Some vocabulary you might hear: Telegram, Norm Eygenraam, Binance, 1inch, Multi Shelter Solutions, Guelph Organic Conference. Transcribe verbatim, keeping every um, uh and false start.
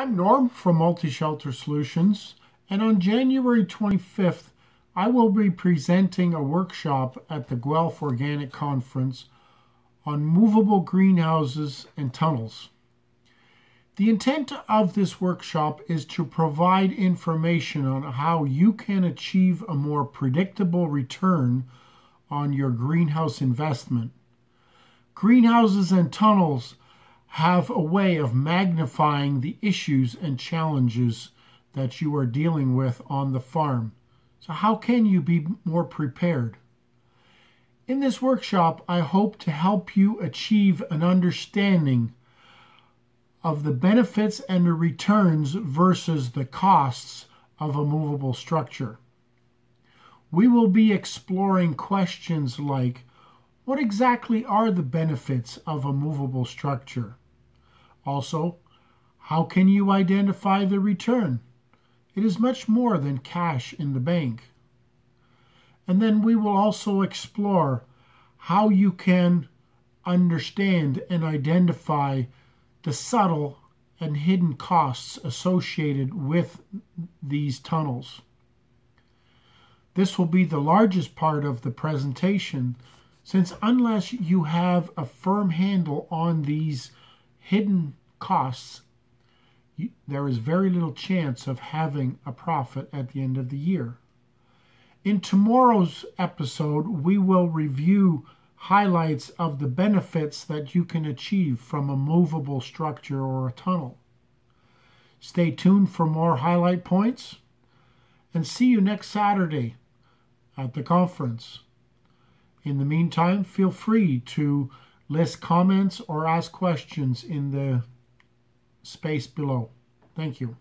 I'm Norm from Multi Shelter Solutions, and on January twenty-fifth, I will be presenting a workshop at the Guelph Organic Conference on movable greenhouses and tunnels. The intent of this workshop is to provide information on how you can achieve a more predictable return on your greenhouse investment. Greenhouses and tunnels have a way of magnifying the issues and challenges that you are dealing with on the farm. So how can you be more prepared? In this workshop, I hope to help you achieve an understanding of the benefits and the returns versus the costs of a movable structure. We will be exploring questions like, what exactly are the benefits of a movable structure? Also, how can you identify the return? It is much more than cash in the bank. And then we will also explore how you can understand and identify the subtle and hidden costs associated with these tunnels. This will be the largest part of the presentation, since unless you have a firm handle on these hidden costs, there is very little chance of having a profit at the end of the year. In tomorrow's episode, we will review highlights of the benefits that you can achieve from a movable structure or a tunnel. Stay tuned for more highlight points, and see you next Saturday at the conference. In the meantime, feel free to list comments or ask questions in the space below. Thank you.